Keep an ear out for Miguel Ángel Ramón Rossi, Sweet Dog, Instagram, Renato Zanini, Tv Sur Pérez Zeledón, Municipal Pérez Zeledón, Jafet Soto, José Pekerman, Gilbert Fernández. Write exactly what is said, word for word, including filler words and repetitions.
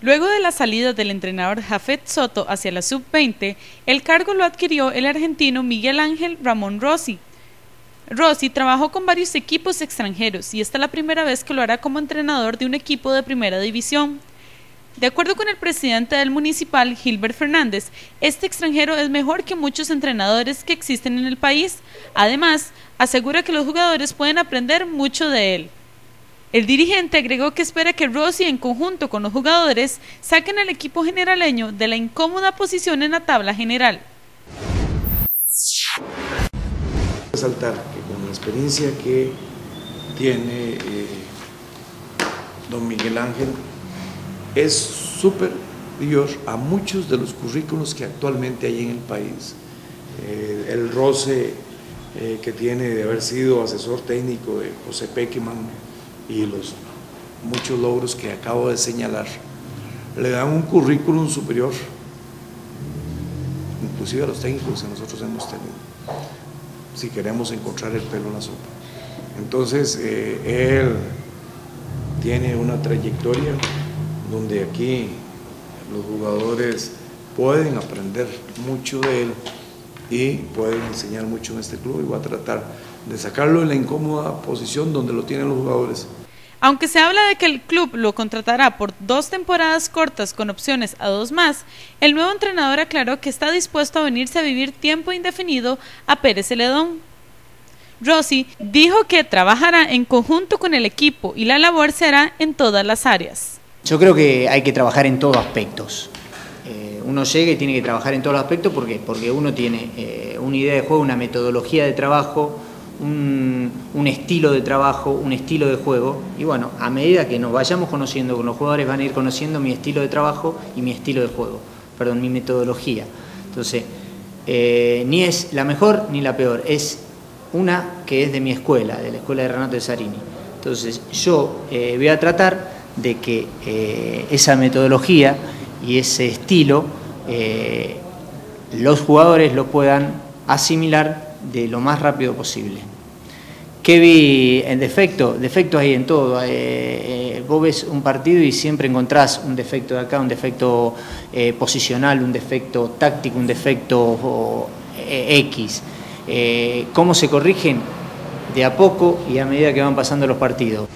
Luego de la salida del entrenador Jafet Soto hacia la sub veinte, el cargo lo adquirió el argentino Miguel Ángel Ramón Rossi. Rossi trabajó con varios equipos extranjeros y esta es la primera vez que lo hará como entrenador de un equipo de primera división. De acuerdo con el presidente del municipal, Gilbert Fernández, este extranjero es mejor que muchos entrenadores que existen en el país. Además, asegura que los jugadores pueden aprender mucho de él. El dirigente agregó que espera que Rossi, en conjunto con los jugadores, saquen al equipo generaleño de la incómoda posición en la tabla general. Resaltar que con la experiencia que tiene eh, don Miguel Ángel, es superior a muchos de los currículos que actualmente hay en el país. Eh, el roce eh, que tiene de haber sido asesor técnico de José Pekerman, y los muchos logros que acabo de señalar, le dan un currículum superior, inclusive a los técnicos que nosotros hemos tenido, si queremos encontrar el pelo en la sopa. Entonces, eh, él tiene una trayectoria donde aquí los jugadores pueden aprender mucho de él y pueden enseñar mucho en este club, y va a tratar de sacarlo de la incómoda posición donde lo tienen los jugadores. Aunque se habla de que el club lo contratará por dos temporadas cortas con opciones a dos más, el nuevo entrenador aclaró que está dispuesto a venirse a vivir tiempo indefinido a Pérez Zeledón. Rossi dijo que trabajará en conjunto con el equipo y la labor será en todas las áreas. Yo creo que hay que trabajar en todos aspectos. Uno llega y tiene que trabajar en todos los aspectos. ¿Por qué? Porque uno tiene eh, una idea de juego, una metodología de trabajo, un, un estilo de trabajo, un estilo de juego. Y bueno, a medida que nos vayamos conociendo con los jugadores, van a ir conociendo mi estilo de trabajo y mi estilo de juego, perdón, mi metodología. Entonces, eh, ni es la mejor ni la peor, es una que es de mi escuela, de la escuela de Renato Zanini. Entonces, yo eh, voy a tratar de que eh, esa metodología y ese estilo eh, los jugadores lo puedan asimilar de lo más rápido posible. ¿Qué vi en defecto? Defectos hay en todo. Eh, eh, vos ves un partido y siempre encontrás un defecto de acá, un defecto eh, posicional, un defecto táctico, un defecto oh, eh, X. Eh, ¿Cómo se corrigen? De a poco y a medida que van pasando los partidos.